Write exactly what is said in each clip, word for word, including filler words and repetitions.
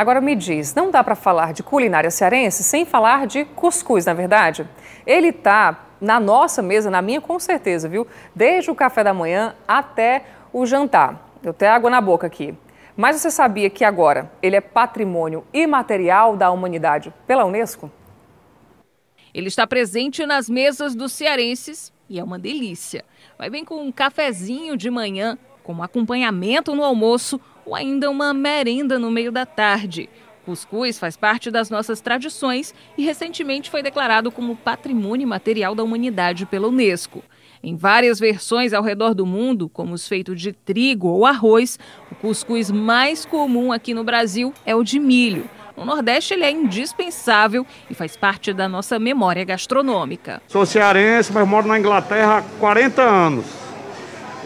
Agora me diz, não dá para falar de culinária cearense sem falar de cuscuz, na verdade? Ele está na nossa mesa, na minha com certeza, viu? Desde o café da manhã até o jantar. Deu até água na boca aqui. Mas você sabia que agora ele é patrimônio imaterial da humanidade pela Unesco? Ele está presente nas mesas dos cearenses e é uma delícia. Vai bem com um cafezinho de manhã, como acompanhamento no almoço ou ainda uma merenda no meio da tarde. Cuscuz faz parte das nossas tradições e recentemente foi declarado como Patrimônio Imaterial da Humanidade pela Unesco. Em várias versões ao redor do mundo, como os feitos de trigo ou arroz, o cuscuz mais comum aqui no Brasil é o de milho. No Nordeste ele é indispensável e faz parte da nossa memória gastronômica. Sou cearense, mas moro na Inglaterra há quarenta anos.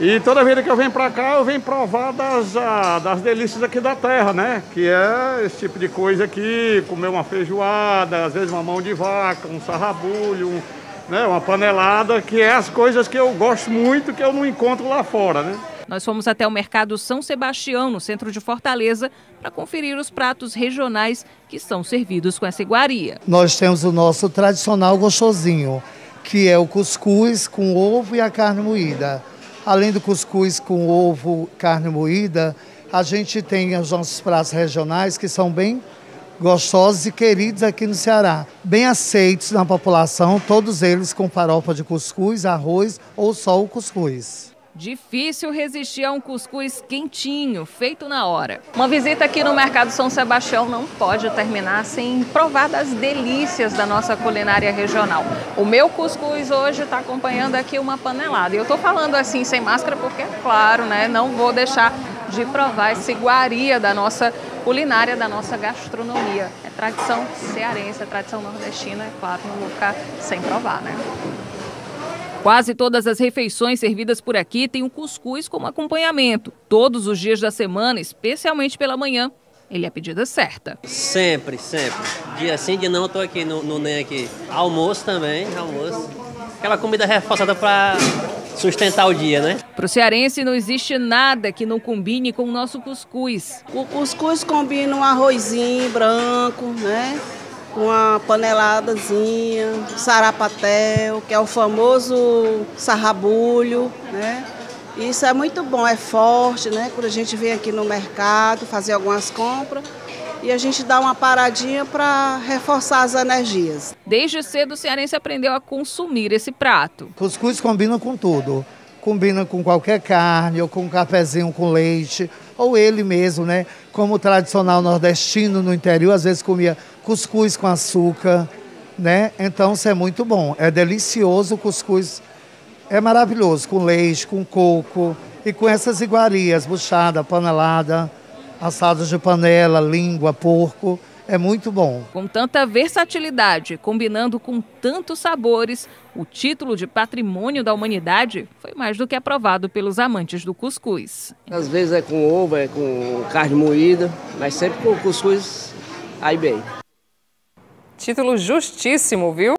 E toda vez que eu venho para cá, eu venho provar das, das delícias aqui da terra, né? Que é esse tipo de coisa aqui, comer uma feijoada, às vezes uma mão de vaca, um sarrabulho, um, né? Uma panelada, que é as coisas que eu gosto muito, que eu não encontro lá fora, né? Nós fomos até o Mercado São Sebastião, no centro de Fortaleza, para conferir os pratos regionais que são servidos com essa iguaria. Nós temos o nosso tradicional gostosinho, que é o cuscuz com ovo e a carne moída. Além do cuscuz com ovo, carne moída, a gente tem os nossos pratos regionais que são bem gostosos e queridos aqui no Ceará. Bem aceitos na população, todos eles com farofa de cuscuz, arroz ou só o cuscuz. Difícil resistir a um cuscuz quentinho, feito na hora. Uma visita aqui no Mercado São Sebastião não pode terminar sem provar das delícias da nossa culinária regional. O meu cuscuz hoje está acompanhando aqui uma panelada. E eu estou falando assim sem máscara porque, claro, né, não vou deixar de provar essa iguaria da nossa culinária, da nossa gastronomia. É tradição cearense, é tradição nordestina, é claro, não vou ficar sem provar, né? Quase todas as refeições servidas por aqui têm o cuscuz como acompanhamento. Todos os dias da semana, especialmente pela manhã, ele é a pedida certa. Sempre, sempre. Dia sim, dia não, eu tô aqui no, no NEM aqui. Almoço também, almoço. Aquela comida reforçada para sustentar o dia, né? Para o cearense não existe nada que não combine com o nosso cuscuz. O cuscuz combina um arrozinho branco, né? Uma paneladazinha, sarapatel, que é o famoso sarrabulho, né? Isso é muito bom, é forte, né? Quando a gente vem aqui no mercado fazer algumas compras e a gente dá uma paradinha para reforçar as energias. Desde cedo o cearense aprendeu a consumir esse prato. Cuscuz combina com tudo. Combina com qualquer carne, ou com um cafezinho com leite, ou ele mesmo, né? Como o tradicional nordestino no interior, às vezes comia cuscuz com açúcar, né? Então isso é muito bom, é delicioso o cuscuz, é maravilhoso, com leite, com coco, e com essas iguarias, buchada, panelada, assados de panela, língua, porco. É muito bom. Com tanta versatilidade, combinando com tantos sabores, o título de Patrimônio da Humanidade foi mais do que aprovado pelos amantes do cuscuz. Às vezes é com ovo, é com carne moída, mas sempre com cuscuz, aí bem. Título justíssimo, viu?